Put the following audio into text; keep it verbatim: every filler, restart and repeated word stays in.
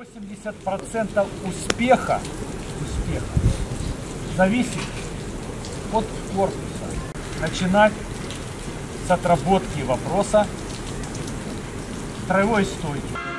восемьдесят процентов успеха, успеха зависит от корпуса. Начинать с отработки вопроса строевой стойки.